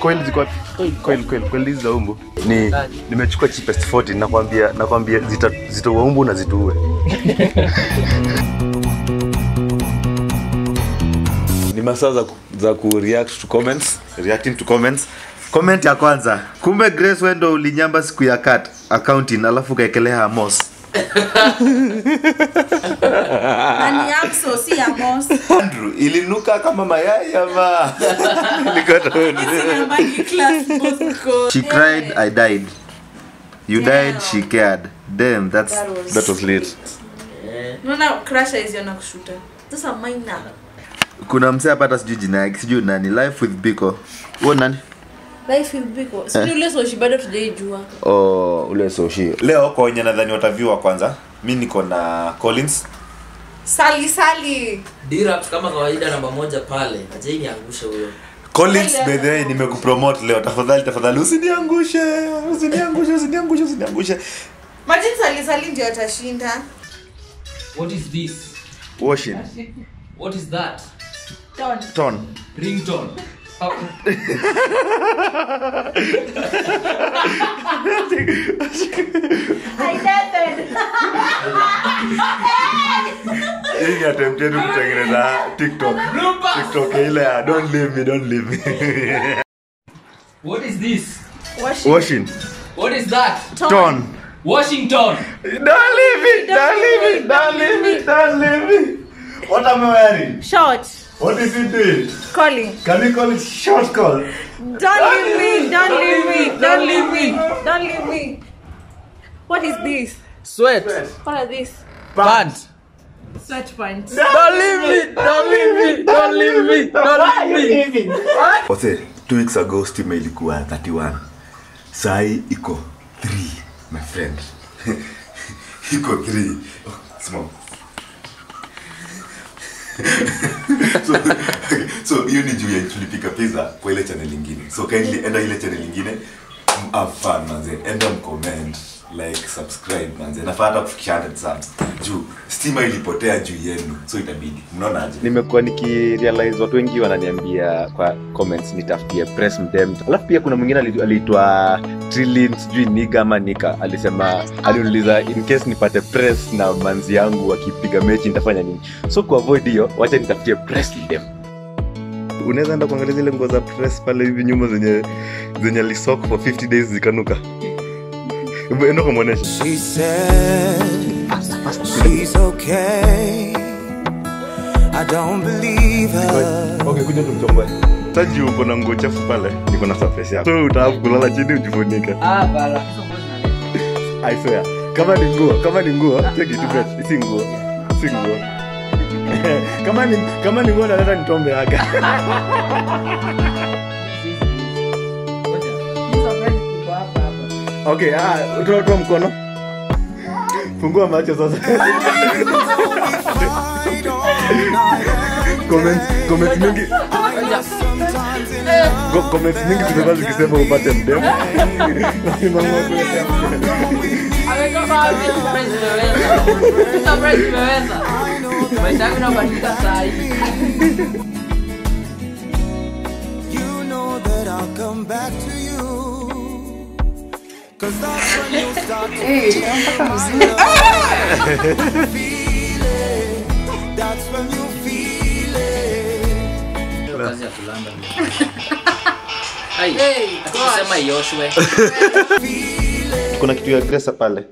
Coil hizi za umbu nimechukua cheapest 40 nakwambia zitoa umbu na zituue. Ni masaa za ku react to comments, reacting to comments. Comment ya kwanza, kumbe Grace wendo ulinyamba siku ya cut accounting alafu kaekelea Amos. Nani yakso si Amos. Andrew ilinuka kama mayai ama nikata wewe. She cried, I died. You died, she cared. Damn, that was lit. No, crusher is yana kushuta. Those are minor. Kuna mse apata sijui jina yake, sijui nani. Life with Biko. Wewe nani? Life with Biko. Sijui ule soshi bado tujaijua. Oh, ule soshi. Leo kwa wenye nadhani wataviewa kwanza. Mimi niko na Collins. Sali. Diraps kama kawaida namba moja pale. Acha niangushe huyo. Collins bedhe nimekupromote leo. Tafadhali usiniangushe. Imagine Sali ndio atashinda. What is this? Washing. What is that? Tone. Ringtone. I attempted to create TikTok. TikTok, don't leave me. What is this? Washing. What is that? Tone. Washington. Don't leave me. What am I wearing? Shorts. What is it doing? Calling. Can you call it short call? Don't leave me. What is this? Sweat. What are these? Pants. Sweat pants. Don't leave me. What's it? 2 weeks ago, Steve ilikuwa 31. Sai iko 3, my friend. Iko 3. Small. So you need to pick a pizza kwa ile channel nyingine. So kindly enda ile channel nyingine. Have fun manze. Enda comment, like, subscribe manze. Nafuata kufikia 100 subs. Juu stima ilipotea juu yenu. So itabidi. Mnaonaje? Nimekuwa nikirealize watu wengi wananiambia kwa comments nitafutie press mdem. Alafu pia kuna mwingine aliitwa Trilin sijui niga ama nika. Alisema aliuliza in case nipate press na manzi yangu wakipiga mechi nitafanya nini. So ku avoid hiyo wacha nitafutie press mdem. Unaweza enda kuangalia zile nguo za press pale hivi nyuma zenye lisok for 50 days zikanuka. Eno kumonesha. She said she's okay. I don't believe her. Okay, kuja tumtombae. Taji uko na nguo chafu pale, niko na surface yako. So utaafu kulala chini ujifunika. Ah, bala. I swear. Kama ni nguo, take it to bed. Singuo. Kama ni nguo na leta nitombe haka. Okay, utoa mkono. Fungua macho sasa. Comment mingi. Comment mingi tunaweza kusema upate mdemo. Ameka baadhi ya friends waweza. Maisha yangu yanabadilika saa hii. You know that I'll come back to you. Cause that's when you start to feel it. That's when you feel it. Ndio kazi ya London. Hey, akusema Joshua. Kuna kitu ya Grace pale.